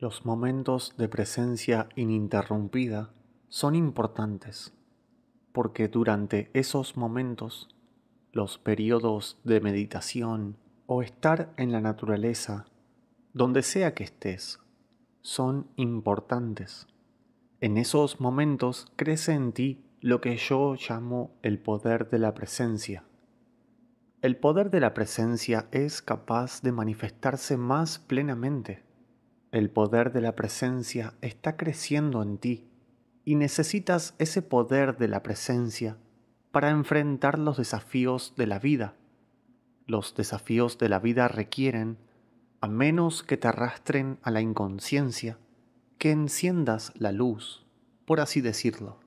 Los momentos de presencia ininterrumpida son importantes, porque durante esos momentos, los periodos de meditación o estar en la naturaleza, donde sea que estés, son importantes. En esos momentos crece en ti lo que yo llamo el poder de la presencia. El poder de la presencia es capaz de manifestarse más plenamente. El poder de la presencia está creciendo en ti y necesitas ese poder de la presencia para enfrentar los desafíos de la vida. Los desafíos de la vida requieren, a menos que te arrastren a la inconsciencia, que enciendas la luz, por así decirlo,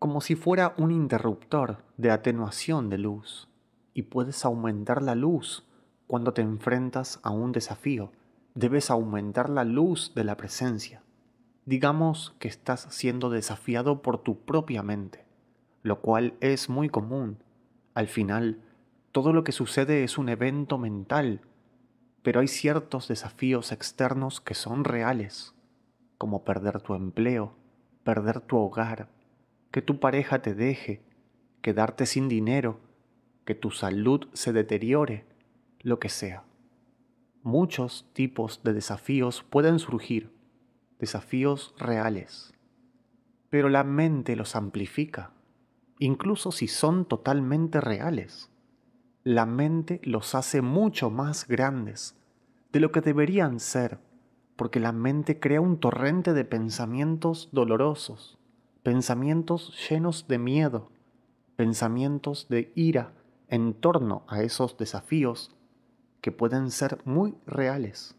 como si fuera un interruptor de atenuación de luz, y puedes aumentar la luz cuando te enfrentas a un desafío. Debes aumentar la luz de la presencia. Digamos que estás siendo desafiado por tu propia mente, lo cual es muy común. Al final, todo lo que sucede es un evento mental, pero hay ciertos desafíos externos que son reales, como perder tu empleo, perder tu hogar, que tu pareja te deje, quedarte sin dinero, que tu salud se deteriore, lo que sea. Muchos tipos de desafíos pueden surgir, desafíos reales, pero la mente los amplifica, incluso si son totalmente reales. La mente los hace mucho más grandes de lo que deberían ser, porque la mente crea un torrente de pensamientos dolorosos, pensamientos llenos de miedo, pensamientos de ira en torno a esos desafíos que pueden ser muy reales.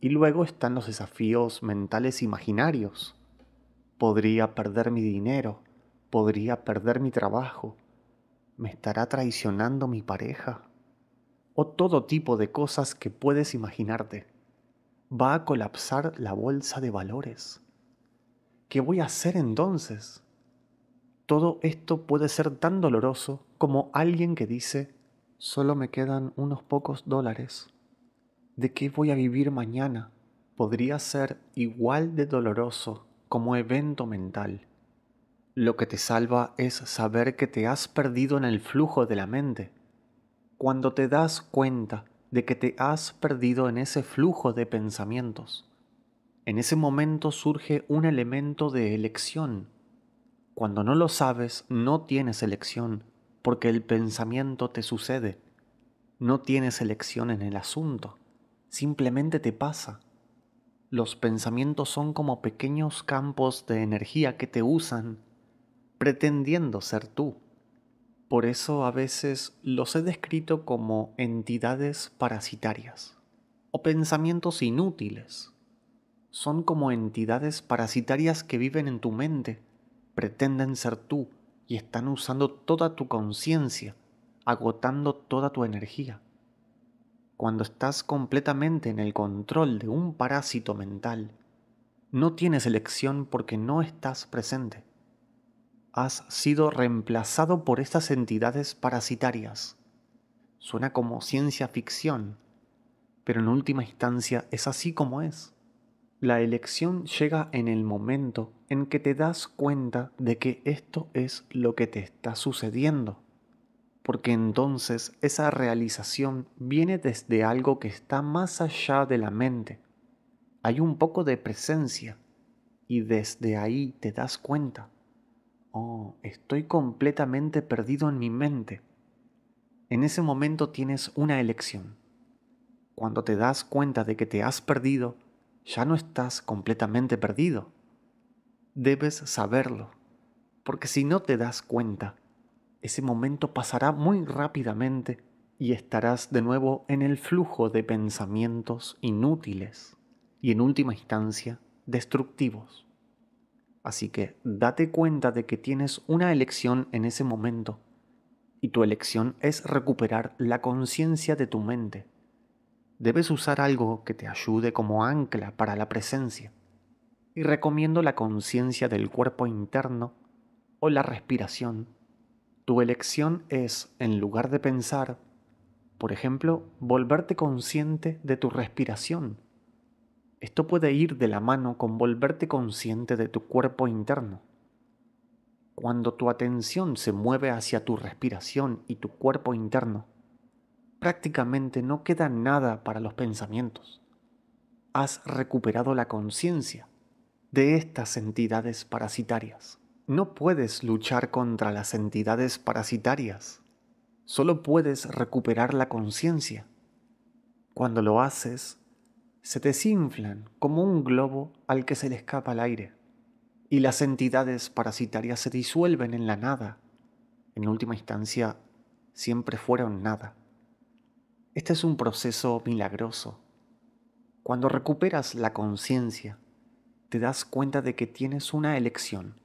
Y luego están los desafíos mentales imaginarios. Podría perder mi dinero, podría perder mi trabajo, ¿me estará traicionando mi pareja? O todo tipo de cosas que puedes imaginarte. ¿Va a colapsar la bolsa de valores? ¿Qué voy a hacer entonces? Todo esto puede ser tan doloroso como alguien que dice, solo me quedan unos pocos dólares. ¿De qué voy a vivir mañana? Podría ser igual de doloroso como evento mental. Lo que te salva es saber que te has perdido en el flujo de la mente. Cuando te das cuenta de que te has perdido en ese flujo de pensamientos, en ese momento surge un elemento de elección. Cuando no lo sabes, no tienes elección, porque el pensamiento te sucede. No tienes elección en el asunto, simplemente te pasa. Los pensamientos son como pequeños campos de energía que te usan, pretendiendo ser tú. Por eso a veces los he descrito como entidades parasitarias o pensamientos inútiles. Son como entidades parasitarias que viven en tu mente, pretenden ser tú y están usando toda tu conciencia, agotando toda tu energía. Cuando estás completamente en el control de un parásito mental, no tienes elección porque no estás presente. Has sido reemplazado por estas entidades parasitarias. Suena como ciencia ficción, pero en última instancia es así como es. La elección llega en el momento en que te das cuenta de que esto es lo que te está sucediendo, porque entonces esa realización viene desde algo que está más allá de la mente. Hay un poco de presencia y desde ahí te das cuenta. Oh, estoy completamente perdido en mi mente. En ese momento tienes una elección. Cuando te das cuenta de que te has perdido, ya no estás completamente perdido. Debes saberlo, porque si no te das cuenta, ese momento pasará muy rápidamente y estarás de nuevo en el flujo de pensamientos inútiles y en última instancia destructivos. Así que date cuenta de que tienes una elección en ese momento y tu elección es recuperar la conciencia de tu mente. Debes usar algo que te ayude como ancla para la presencia. Y recomiendo la conciencia del cuerpo interno o la respiración. Tu elección es, en lugar de pensar, por ejemplo, volverte consciente de tu respiración. Esto puede ir de la mano con volverte consciente de tu cuerpo interno. Cuando tu atención se mueve hacia tu respiración y tu cuerpo interno, prácticamente no queda nada para los pensamientos. Has recuperado la conciencia de estas entidades parasitarias. No puedes luchar contra las entidades parasitarias, solo puedes recuperar la conciencia. Cuando lo haces, se desinflan como un globo al que se le escapa el aire, y las entidades parasitarias se disuelven en la nada. En última instancia, siempre fueron nada. Este es un proceso milagroso. Cuando recuperas la conciencia, te das cuenta de que tienes una elección.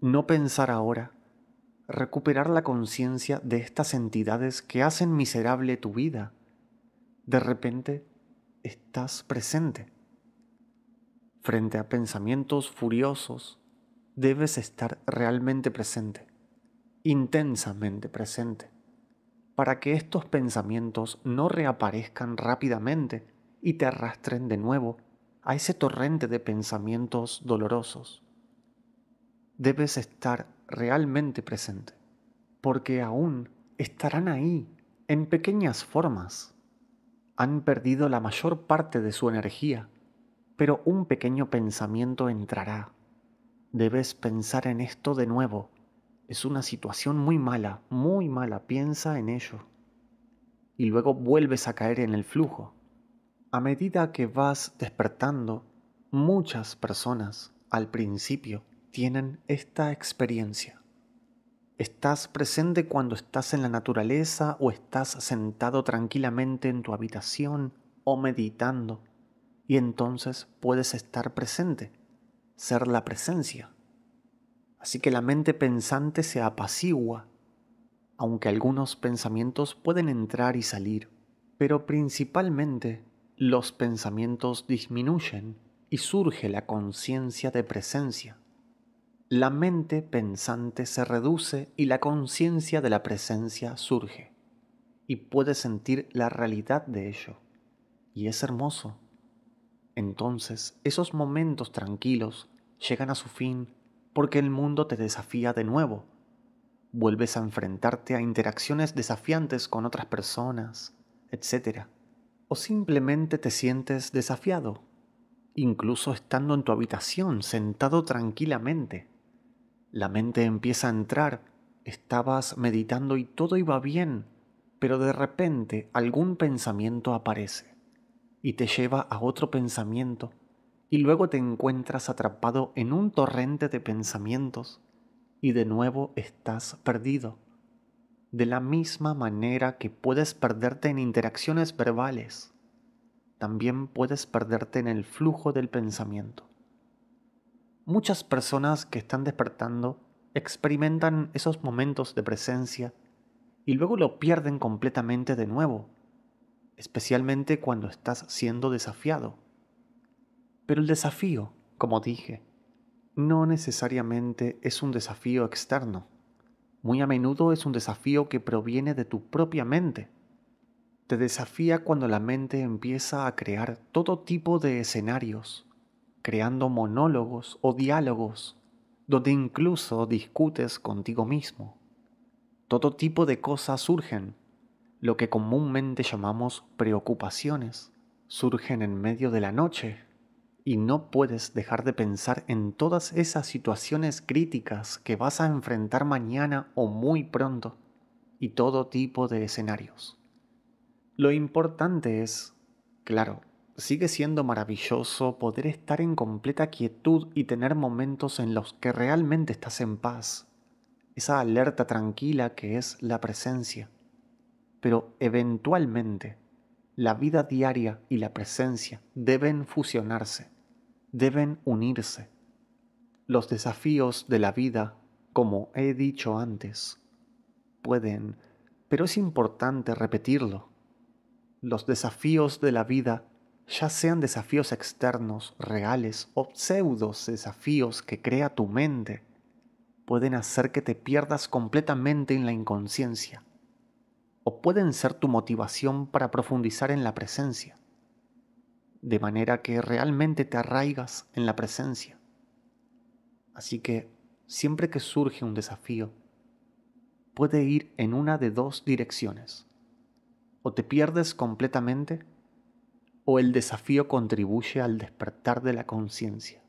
No pensar ahora, recuperar la conciencia de estas entidades que hacen miserable tu vida. De repente, estás presente. Frente a pensamientos furiosos, debes estar realmente presente, intensamente presente, para que estos pensamientos no reaparezcan rápidamente y te arrastren de nuevo a ese torrente de pensamientos dolorosos. Debes estar realmente presente, porque aún estarán ahí, en pequeñas formas. Han perdido la mayor parte de su energía, pero un pequeño pensamiento entrará. Debes pensar en esto de nuevo. Es una situación muy mala, piensa en ello. Y luego vuelves a caer en el flujo. A medida que vas despertando, muchas personas al principio tienen esta experiencia. Estás presente cuando estás en la naturaleza o estás sentado tranquilamente en tu habitación o meditando, y entonces puedes estar presente, ser la presencia. Así que la mente pensante se apacigua, aunque algunos pensamientos pueden entrar y salir, pero principalmente los pensamientos disminuyen y surge la conciencia de presencia. La mente pensante se reduce y la conciencia de la presencia surge, y puedes sentir la realidad de ello, y es hermoso. Entonces, esos momentos tranquilos llegan a su fin porque el mundo te desafía de nuevo. Vuelves a enfrentarte a interacciones desafiantes con otras personas, etc. O simplemente te sientes desafiado, incluso estando en tu habitación, sentado tranquilamente. La mente empieza a entrar, estabas meditando y todo iba bien, pero de repente algún pensamiento aparece y te lleva a otro pensamiento y luego te encuentras atrapado en un torrente de pensamientos y de nuevo estás perdido. De la misma manera que puedes perderte en interacciones verbales, también puedes perderte en el flujo del pensamiento. Muchas personas que están despertando experimentan esos momentos de presencia y luego lo pierden completamente de nuevo, especialmente cuando estás siendo desafiado. Pero el desafío, como dije, no necesariamente es un desafío externo. Muy a menudo es un desafío que proviene de tu propia mente. Te desafía cuando la mente empieza a crear todo tipo de escenarios, creando monólogos o diálogos, donde incluso discutes contigo mismo. Todo tipo de cosas surgen, lo que comúnmente llamamos preocupaciones, surgen en medio de la noche, y no puedes dejar de pensar en todas esas situaciones críticas que vas a enfrentar mañana o muy pronto, y todo tipo de escenarios. Lo importante es, claro, sigue siendo maravilloso poder estar en completa quietud y tener momentos en los que realmente estás en paz, esa alerta tranquila que es la presencia. Pero eventualmente, la vida diaria y la presencia deben fusionarse, deben unirse. Los desafíos de la vida, como he dicho antes, pueden, pero es importante repetirlo. Los desafíos de la vida, ya sean desafíos externos, reales o pseudos desafíos que crea tu mente, pueden hacer que te pierdas completamente en la inconsciencia, o pueden ser tu motivación para profundizar en la presencia. de manera que realmente te arraigas en la presencia. Así que siempre que surge un desafío, puede ir en una de dos direcciones. O te pierdes completamente, o el desafío contribuye al despertar de la conciencia.